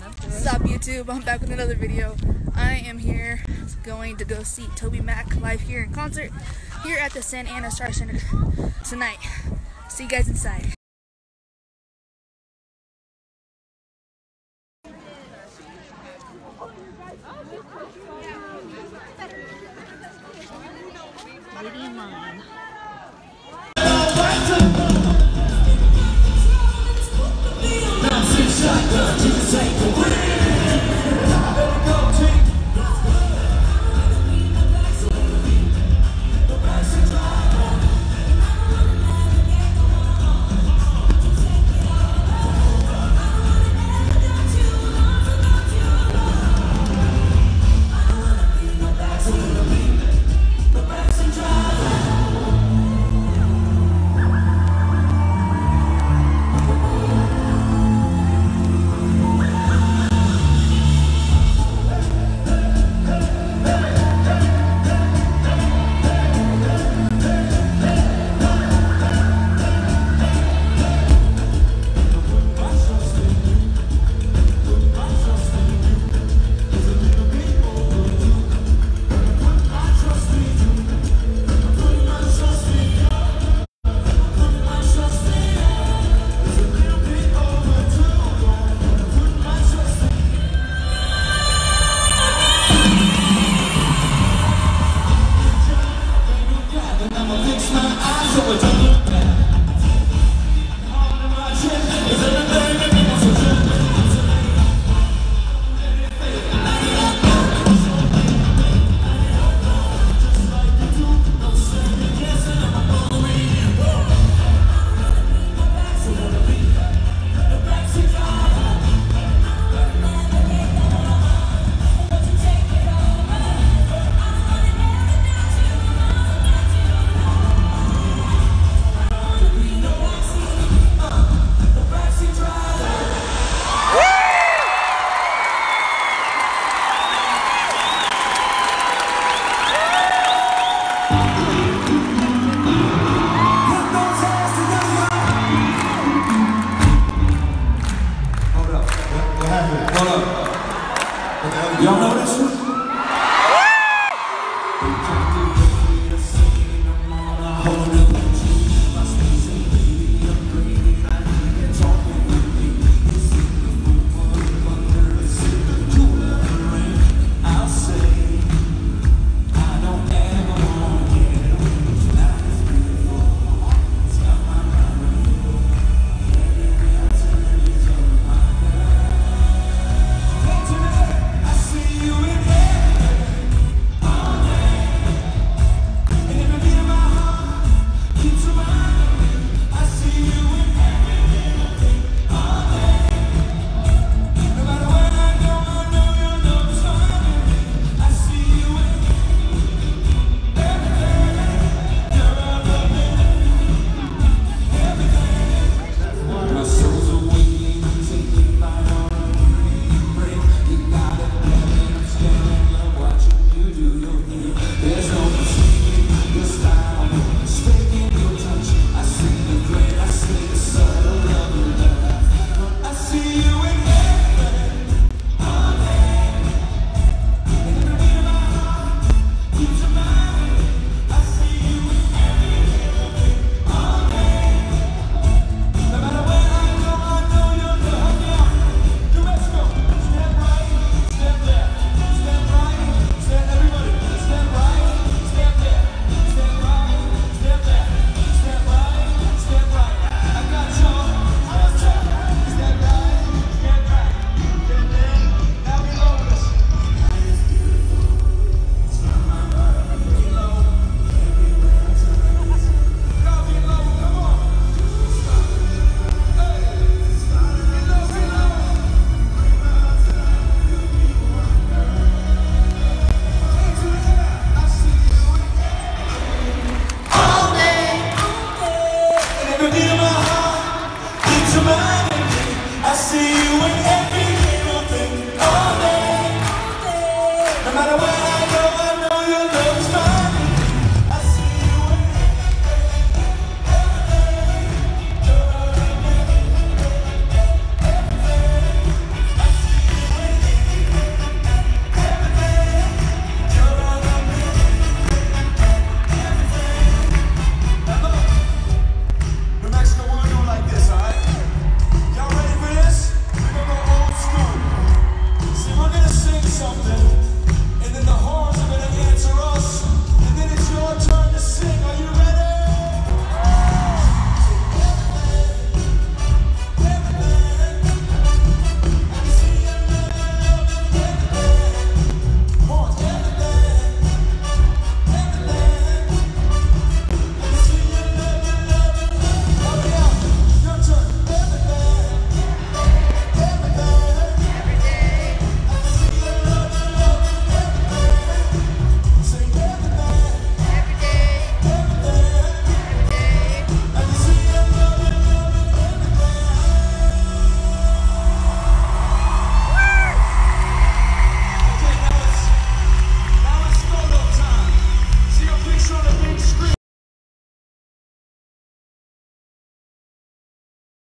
What's up, YouTube? I'm back with another video. I am here going to go see TobyMac live here in concert here at the Santa Ana Star Center tonight. See you guys inside. Lady mine. Y'all notice?